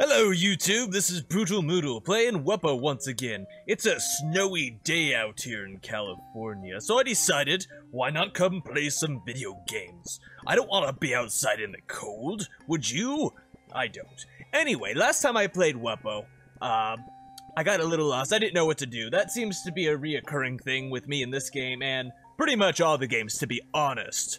Hello YouTube, this is Brutal Mootal playing Wuppo once again. It's a snowy day out here in California, so I decided, why not come play some video games? I don't want to be outside in the cold, would you? I don't. Anyway, last time I played Wuppo, I got a little lost. I didn't know what to do. That seems to be a reoccurring thing with me in this game, and pretty much all the games, to be honest.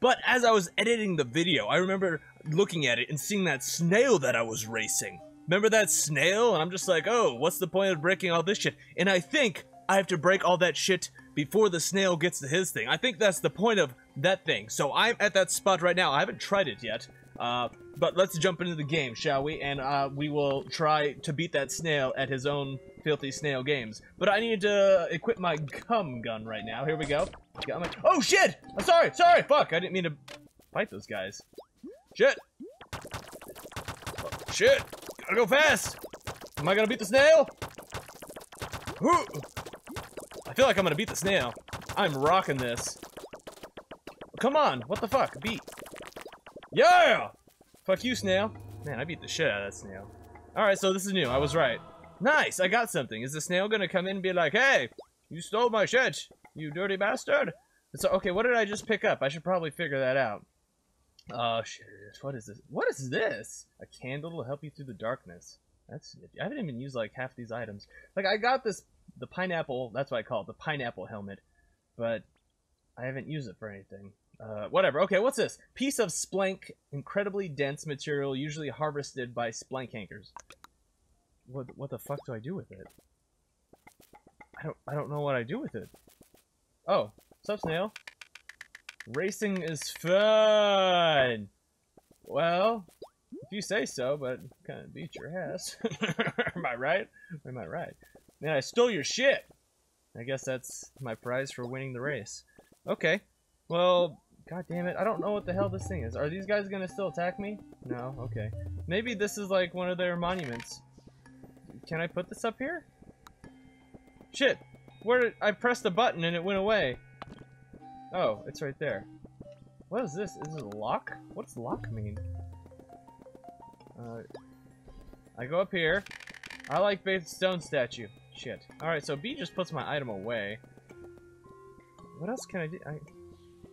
But as I was editing the video, I remember looking at it and seeing that snail that I was racing. Remember that snail? And I'm just like, oh, what's the point of breaking all this shit? And I think I have to break all that shit before the snail gets to his thing. I think that's the point of that thing. So I'm at that spot right now. I haven't tried it yet. But let's jump into the game, shall we? And we will try to beat that snail at his own filthy snail games. But I need to equip my gum gun right now. Here we go. Got my— oh shit! I'm sorry, fuck! I didn't mean to fight those guys. Shit! Oh, shit! Gotta go fast! Am I gonna beat the snail? Ooh. I feel like I'm gonna beat the snail. I'm rocking this. Come on! What the fuck? Beat! Yeah! Fuck you, snail. Man, I beat the shit out of that snail. Alright, so this is new. I was right. Nice! I got something. Is the snail gonna come in and be like, hey! You stole my shit! You dirty bastard! So, okay, what did I just pick up? I should probably figure that out. Oh, shit. What is this? What is this? A candle will help you through the darkness. That's— I haven't even used, like, half these items. Like, I got this— the pineapple— that's what I call it, the pineapple helmet. But I haven't used it for anything. Whatever. Okay, what's this? Piece of splank, incredibly dense material, usually harvested by splank hankers. What the fuck do I do with it? I don't know what I do with it. Oh, sup, snail? Racing is fun! Well, if you say so, but kind of beat your ass. Am I right? Am I right? Man, I stole your shit! I guess that's my prize for winning the race. Okay. Well, god damn it, I don't know what the hell this thing is. Are these guys gonna still attack me? No? Okay. Maybe this is like one of their monuments. Can I put this up here? Shit! Where did— I pressed a button and it went away. Oh, it's right there. What is this? Is it a lock? What's lock mean? I go up here. I like Big Stone Statue. Shit. Alright, so B just puts my item away. What else can I do?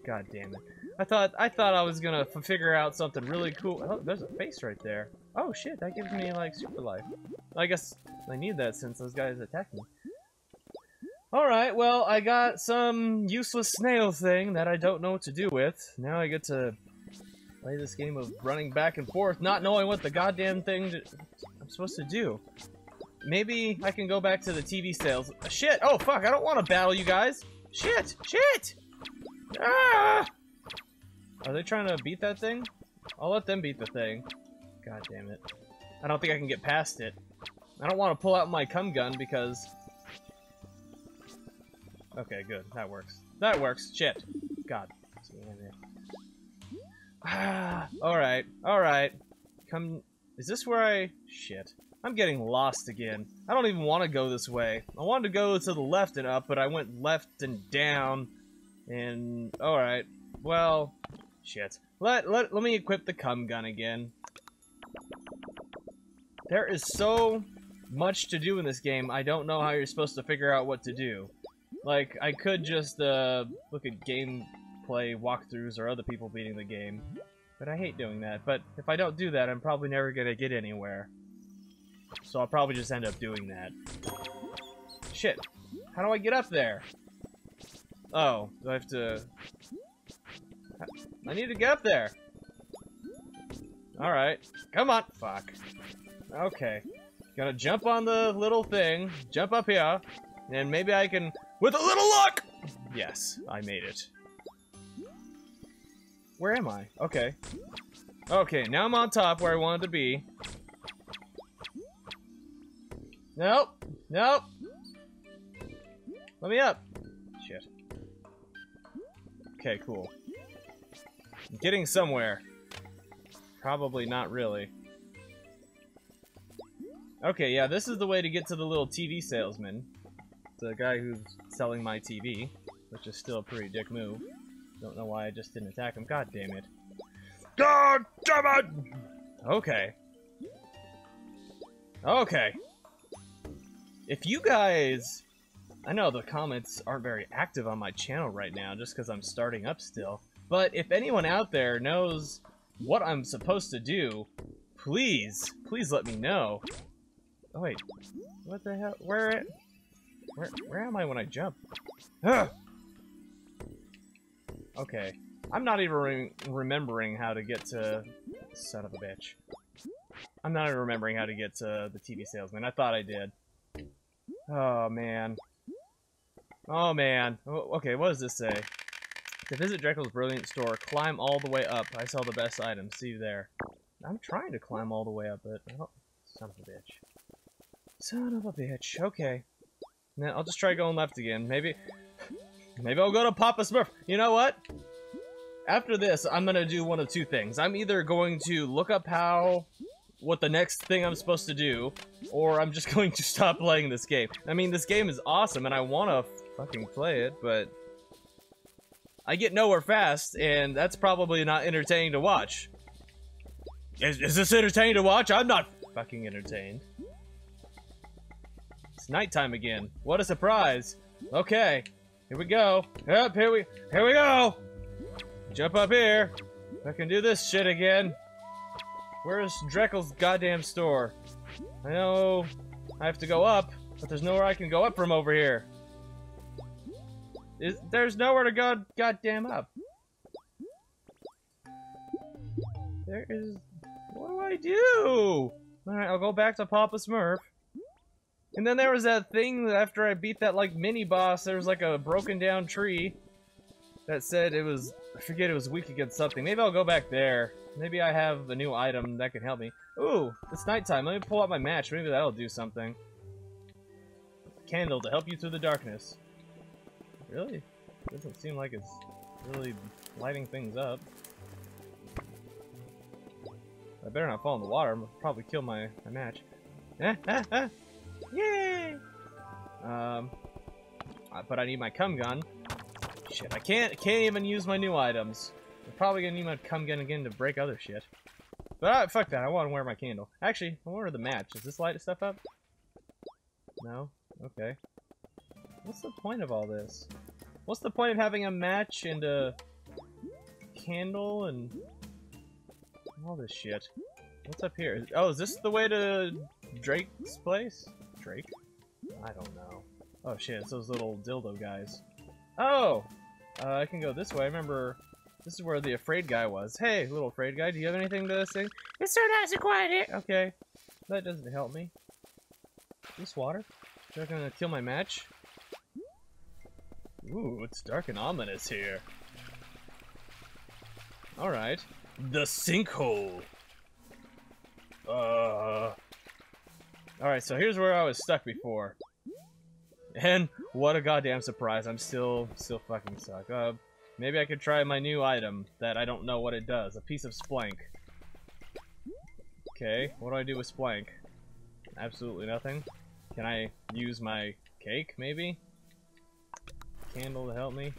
God damn it. I thought I was gonna figure out something really cool. Oh, there's a face right there. Oh shit, that gives me like super life. I guess I need that since those guys attacked me. Alright, well, I got some useless snail thing that I don't know what to do with. Now I get to play this game of running back and forth, not knowing what the goddamn thing I'm supposed to do. Maybe I can go back to the TV sales. Shit! Oh, fuck, I don't want to battle you guys! Shit! Shit! Ah! Are they trying to beat that thing? I'll let them beat the thing. God damn it. I don't think I can get past it. I don't want to pull out my cum gun because... okay, good. That works. That works. Shit. God. Ah, alright. Alright. Come... is this where I... shit. I'm getting lost again. I don't even want to go this way. I wanted to go to the left and up, but I went left and down. And... alright. Well... shit. Let me equip the cum gun again. There is so much to do in this game, I don't know how you're supposed to figure out what to do. Like, I could just, look at gameplay walkthroughs or other people beating the game. But I hate doing that. But if I don't do that, I'm probably never gonna get anywhere. So I'll probably just end up doing that. Shit. How do I get up there? Oh, do I have to... I need to get up there! Alright. Come on! Fuck. Okay. Gonna jump on the little thing. Jump up here. And maybe I can... with a little luck! Yes, I made it. Where am I? Okay. Okay, now I'm on top where I wanted to be. Nope. Nope. Let me up. Shit. Okay, cool. I'm getting somewhere. Probably not really. Okay, yeah, this is the way to get to the little TV salesman. The guy who's selling my TV, which is still a pretty dick move. Don't know why I just didn't attack him. God damn it. God damn it! Okay. Okay. If you guys... I know the comments aren't very active on my channel right now just because I'm starting up still. But if anyone out there knows what I'm supposed to do, please, please let me know. Oh, wait. What the hell? Where am I when I jump? Ugh. Okay. I'm not even remembering how to get to... Son of a bitch. I'm not even remembering how to get to the TV salesman. I thought I did. Oh, man. Oh, man. Okay, what does this say? To visit Drekkel's brilliant store, climb all the way up. I saw the best items. See you there. I'm trying to climb all the way up, but... Oh, son of a bitch. Son of a bitch. Okay. Now, I'll just try going left again. Maybe I'll go to Papa Smurf. You know what? After this, I'm going to do one of two things. I'm either going to look up what the next thing I'm supposed to do, or I'm just going to stop playing this game. I mean, this game is awesome, and I want to fucking play it, but... I get nowhere fast, and that's probably not entertaining to watch. Is this entertaining to watch? I'm not fucking entertained. It's nighttime again. What a surprise. Okay. Here we go. Up, here we go! Jump up here. I can do this shit again. Where is Drekkel's goddamn store? I know I have to go up, but there's nowhere I can go up from over here. There's nowhere to go goddamn up. There is... What do I do? Alright, I'll go back to Papa Smurf. And then there was that thing that after I beat that, like, mini-boss, there was, like, a broken-down tree that said it was... I forget, it was weak against something. Maybe I'll go back there. Maybe I have a new item that can help me. Ooh, it's nighttime. Let me pull out my match. Maybe that'll do something. A candle to help you through the darkness. Really? Doesn't seem like it's really lighting things up. I better not fall in the water. I'm gonna probably kill my match. Yay! But I need my cum gun. Shit, I can't even use my new items. I'm probably gonna need my cum gun again to break other shit. But fuck that, I wanna wear my candle. Actually, I wanna wear the match. Does this light stuff up? No? Okay. What's the point of all this? What's the point of having a match and a candle and all this shit? What's up here? Oh, is this the way to Drake's place? Drake? I don't know. Oh shit, it's those little dildo guys. Oh! I can go this way. I remember this is where the afraid guy was. Hey, little afraid guy, do you have anything to say? It's so nice and quiet here! Okay. That doesn't help me. This water? They're gonna kill my match? Ooh, it's dark and ominous here. Alright. The sinkhole! Alright, so here's where I was stuck before. And what a goddamn surprise. I'm still fucking stuck. Maybe I could try my new item that I don't know what it does. A piece of splank. Okay, what do I do with splank? Absolutely nothing. Can I use my cake, maybe? Candle to help me?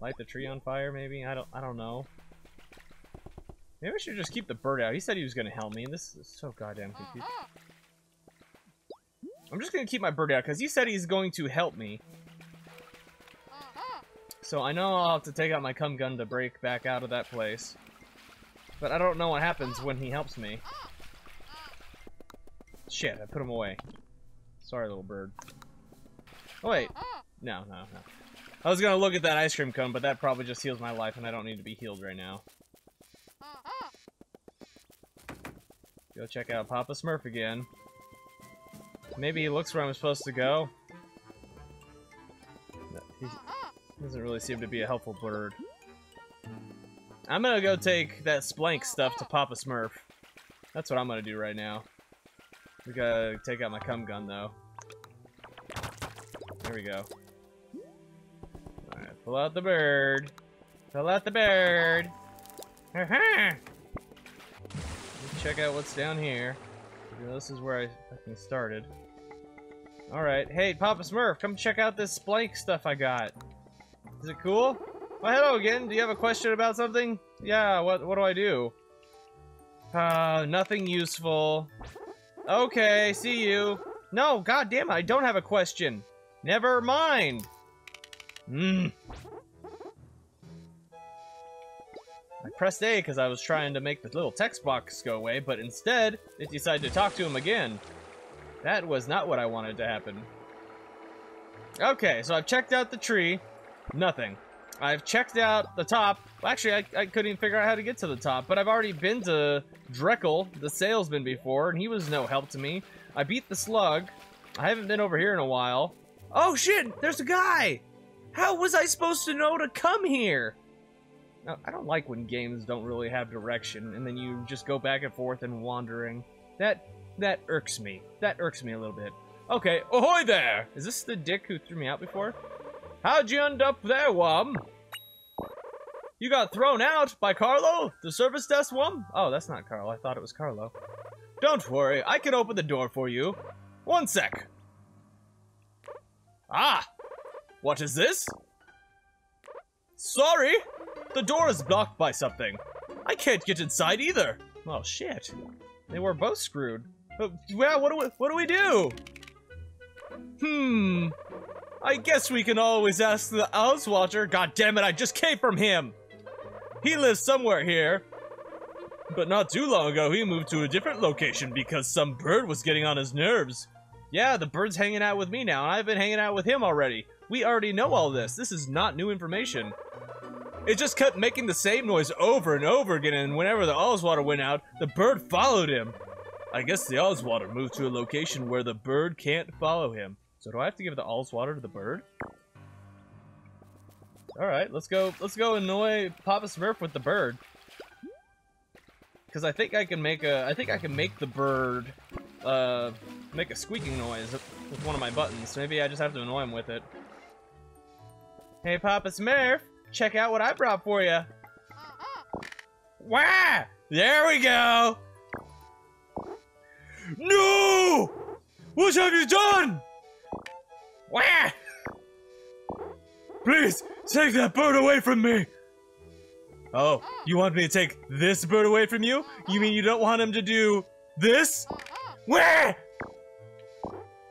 Light the tree on fire, maybe? I don't know. Maybe I should just keep the bird out. He said he was gonna help me. This is so goddamn confusing. I'm just gonna keep my bird out because he said he's going to help me. So I know I'll have to take out my cum gun to break back out of that place. But I don't know what happens when he helps me. Shit, I put him away. Sorry, little bird. Oh, wait. No. I was gonna look at that ice cream cone, but that probably just heals my life and I don't need to be healed right now. Go check out Papa Smurf again. Maybe he looks where I'm supposed to go. No, he doesn't really seem to be a helpful bird. I'm gonna go take that splank stuff to Papa Smurf. That's what I'm gonna do right now. We gotta take out my cum gun, though. There we go. Alright, pull out the bird. Pull out the bird. Let's check out what's down here. This is where I fucking started. Alright, hey, Papa Smurf, come check out this splank stuff I got. Is it cool? Well, hello again. Do you have a question about something? Yeah, what do I do? Nothing useful. Okay, see you. No, goddammit, I don't have a question. Never mind. I pressed A because I was trying to make the little text box go away, but instead, it decided to talk to him again. That was not what I wanted to happen. Okay, so I've checked out the tree. Nothing. I've checked out the top. Actually, I couldn't even figure out how to get to the top, but I've already been to Drekkel, the salesman, before, and he was no help to me. I beat the slug. I haven't been over here in a while. Oh, shit! There's a guy! How was I supposed to know to come here? Now, I don't like when games don't really have direction, and then you just go back and forth and wandering. That irks me. That irks me a little bit. Okay, ahoy there! Is this the dick who threw me out before? How'd you end up there, Wum? You got thrown out by Carlo, the service desk Wum? Oh, that's not Carlo. I thought it was Carlo. Don't worry, I can open the door for you. One sec. Ah! What is this? Sorry! The door is blocked by something. I can't get inside either. Oh, shit. They were both screwed. Well, what do we do? I guess we can always ask the Owlswater. God damn it! I just came from him! He lives somewhere here. But not too long ago, he moved to a different location because some bird was getting on his nerves. Yeah, the bird's hanging out with me now, and I've been hanging out with him already. We already know all this. This is not new information. It just kept making the same noise over and over again, and whenever the Owlswater went out, the bird followed him. I guess the Owlswater moved to a location where the bird can't follow him. So do I have to give the Owlswater to the bird? Alright, let's go annoy Papa Smurf with the bird. Cause I think I can make I can make the bird make a squeaking noise with one of my buttons. Maybe I just have to annoy him with it. Hey Papa Smurf, check out what I brought for you. Wah! There we go! No! What have you done? Wah! Please, take that bird away from me! Oh, you want me to take this bird away from you? You mean you don't want him to do this? Wah!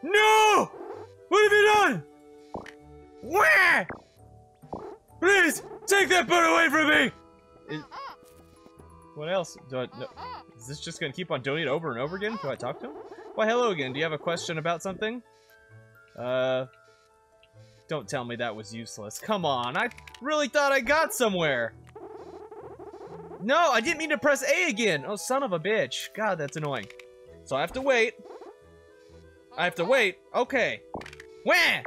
No! What have you done? Wah! Please, take that bird away from me! What else? No. Is this just gonna keep on doing it over and over again? Do I talk to him? Why, hello again. Do you have a question about something? Don't tell me that was useless. Come on, I really thought I got somewhere. No, I didn't mean to press A again. Oh, son of a bitch. God, that's annoying. So I have to wait. I have to wait. Okay. Wah!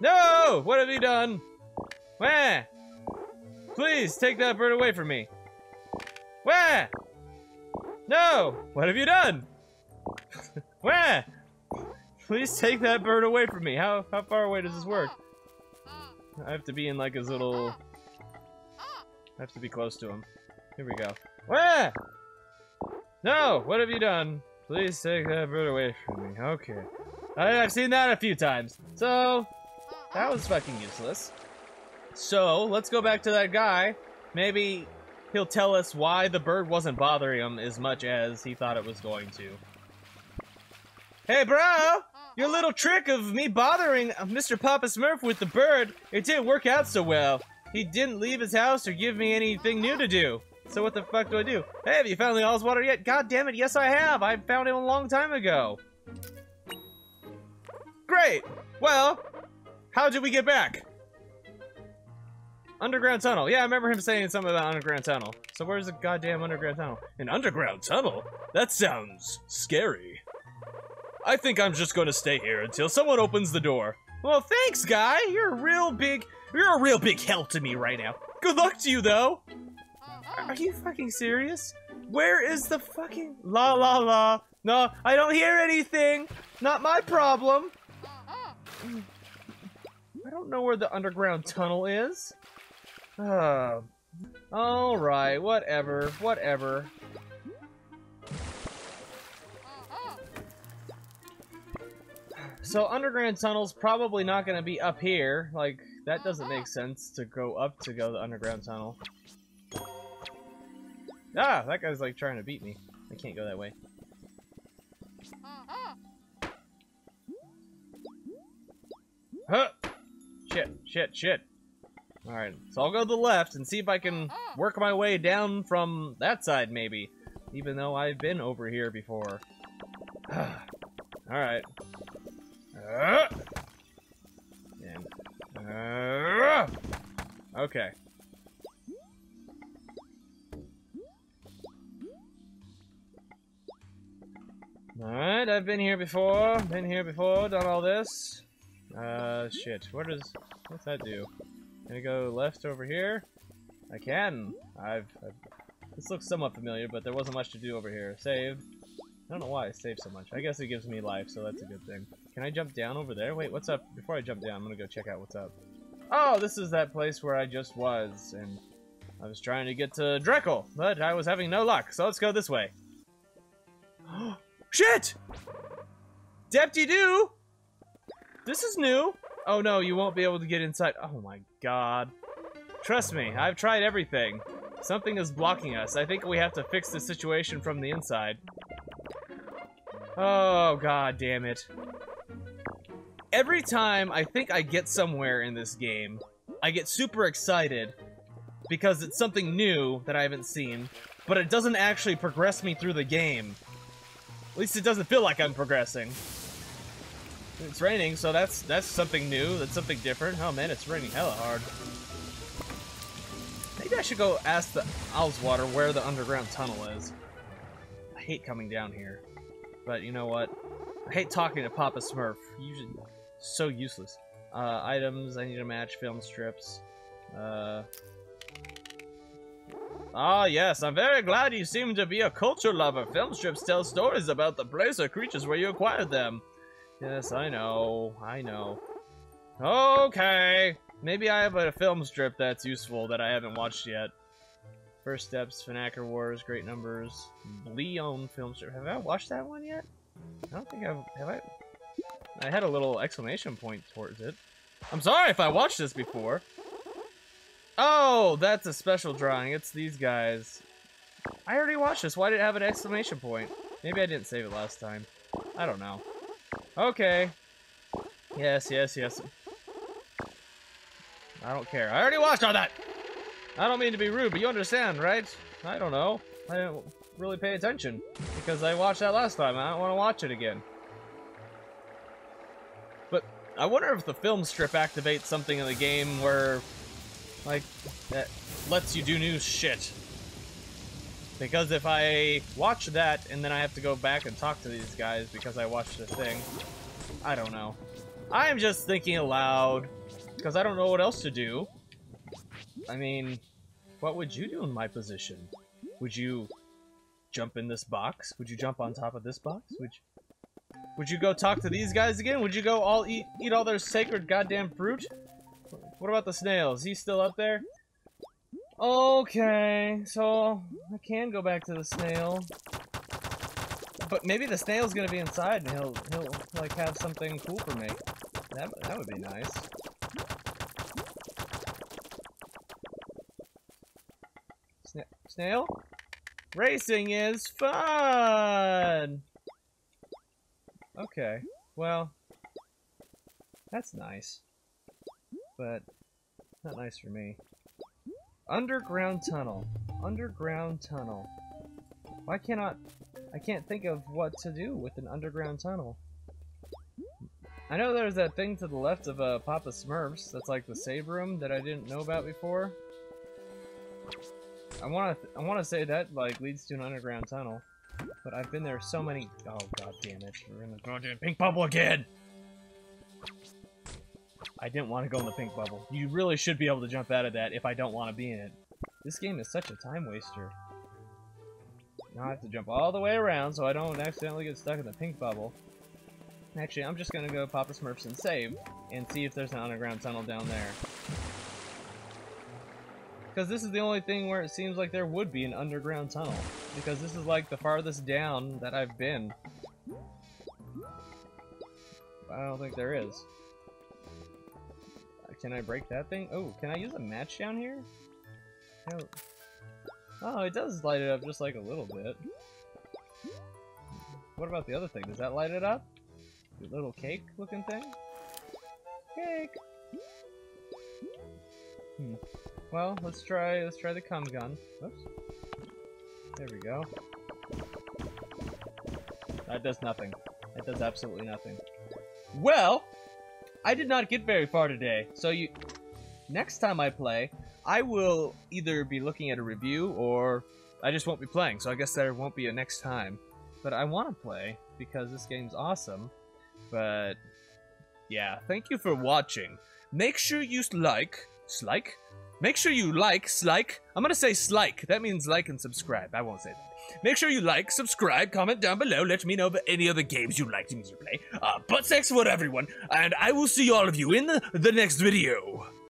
No! What have you done? Wah! Please, take that bird away from me. Wah! No! What have you done? Wah! Please take that bird away from me. How far away does this work? I have to be in like his little... I have to be close to him. Here we go. Wah! No! What have you done? Please take that bird away from me. Okay. I've seen that a few times. So, that was fucking useless. So, let's go back to that guy. Maybe he'll tell us why the bird wasn't bothering him as much as he thought it was going to. Hey, bro! Your little trick of me bothering Mr. Papa Smurf with the bird, it didn't work out so well. He didn't leave his house or give me anything new to do. So what the fuck do I do? Hey, have you found the Owlswater yet? God damn it, yes I have! I found him a long time ago. Great! Well, how did we get back? Underground tunnel. Yeah, I remember him saying something about underground tunnel. So where's the goddamn underground tunnel? An underground tunnel? That sounds scary. I think I'm just going to stay here until someone opens the door. Well, thanks, guy. You're a real big help to me right now. Good luck to you, though. Are you fucking serious? Where is the fucking la la la? No, I don't hear anything. Not my problem. I don't know where the underground tunnel is. All right, whatever. So underground tunnel's probably not gonna be up here. Like, that doesn't make sense to go up to go the underground tunnel. Ah, that guy's like trying to beat me. I can't go that way. Huh. Shit. Alright, so I'll go to the left and see if I can work my way down from that side, maybe. Even though I've been over here before. Alright. Okay. Alright, I've been here before. Done all this. Shit. What's that do? Gonna go left over here. I can. This looks somewhat familiar, but there wasn't much to do over here. Save. I don't know why I save so much. I guess it gives me life, so that's a good thing. Can I jump down over there? Wait, what's up? Before I jump down, I'm gonna go check out what's up. Oh, this is that place where I just was, and I was trying to get to Drekkel, but I was having no luck, so let's go this way. Shit! Deputy Doo! This is new! Oh no, you won't be able to get inside. Oh my god. Trust me, I've tried everything. Something is blocking us. I think we have to fix the situation from the inside. Oh god damn it. Every time I think I get somewhere in this game, I get super excited because it's something new that I haven't seen, but it doesn't actually progress me through the game. At least it doesn't feel like I'm progressing. It's raining, so that's something new, that's something different. Oh man, it's raining hella hard. Maybe I should go ask the Owlswater where the underground tunnel is. I hate coming down here. But you know what? I hate talking to Papa Smurf. Usually so useless. Items, I need to match film strips. Ah, yes, I'm very glad you seem to be a culture lover. Film strips tell stories about the place or creatures where you acquired them. Yes, I know. Okay! Maybe I have a film strip that's useful that I haven't watched yet. First Steps, Finacker Wars, Great Numbers, Bleon film strip. Have I watched that one yet? I don't think I've... Have I? I had a little exclamation point towards it. I'm sorry if I watched this before! Oh! That's a special drawing. It's these guys. I already watched this. Why did it have an exclamation point? Maybe I didn't save it last time. I don't know. Okay. Yes. I don't care. I already watched all that! I don't mean to be rude, but you understand, right? I don't know. I didn't really pay attention because I watched that last time. I don't want to watch it again. But I wonder if the film strip activates something in the game where, like, that lets you do new shit. Because if I watch that, and then I have to go back and talk to these guys because I watched the thing. I don't know. I'm just thinking aloud, because I don't know what else to do. I mean, what would you do in my position? Would you jump in this box? Would you jump on top of this box? Would you go talk to these guys again? Would you go all eat all their sacred goddamn fruit? What about the snails? He's still up there? Okay, so I can go back to the snail, but maybe the snail's gonna be inside and he'll like have something cool for me. That would be nice. Snail? Racing is fun. Okay, well, that's nice, but not nice for me. Underground tunnel. Why cannot... I can't think of what to do with an underground tunnel. I know there's that thing to the left of Papa Smurf's that's like the save room that I didn't know about before. I wanna say that like leads to an underground tunnel, but I've been there so many... Oh god damn it! We're in the goddamn pink bubble again. I didn't want to go in the pink bubble. You really should be able to jump out of that if I don't want to be in it. This game is such a time waster. Now I have to jump all the way around so I don't accidentally get stuck in the pink bubble. Actually, I'm just going to go Papa Smurf's and save and see if there's an underground tunnel down there. Because this is the only thing where it seems like there would be an underground tunnel. Because this is like the farthest down that I've been. I don't think there is. Can I break that thing? Oh, can I use a match down here? No. Oh, it does light it up just like a little bit. What about the other thing? Does that light it up? The little cake looking thing? Cake! Hmm. Well, let's try the cum gun. Oops. There we go. That does nothing. That does absolutely nothing. Well, I did not get very far today, so you... Next time I play, I will either be looking at a review or I just won't be playing, so I guess there won't be a next time. But I want to play because this game's awesome. But yeah, thank you for watching. Make sure you like. I'm gonna say slike. That means like and subscribe. I won't say that. Make sure you like, subscribe, comment down below. Let me know about any other games you'd like to play. Butt sex for everyone, and I will see all of you in the next video.